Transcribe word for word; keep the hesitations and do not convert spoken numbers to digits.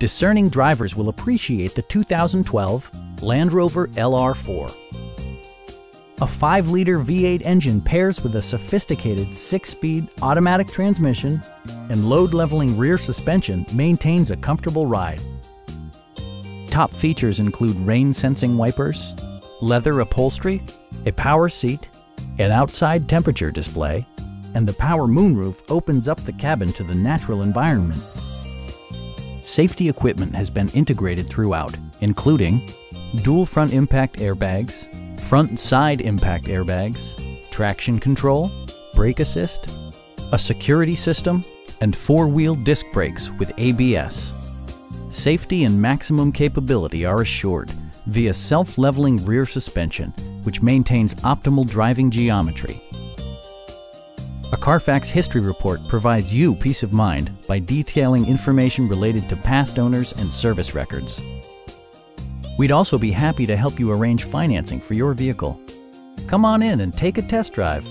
Discerning drivers will appreciate the two thousand twelve Land Rover L R four. A five liter V eight engine pairs with a sophisticated six speed automatic transmission, and load-leveling rear suspension maintains a comfortable ride. Top features include rain-sensing wipers, leather upholstery, a power seat, an outside temperature display, and the power moonroof opens up the cabin to the natural environment. Safety equipment has been integrated throughout, including dual front impact airbags, front and side impact airbags, traction control, brake assist, a security system, and four-wheel disc brakes with A B S. Safety and maximum capability are assured via self-leveling rear suspension, which maintains optimal driving geometry. A Carfax history report provides you peace of mind by detailing information related to past owners and service records. We'd also be happy to help you arrange financing for your vehicle. Come on in and take a test drive.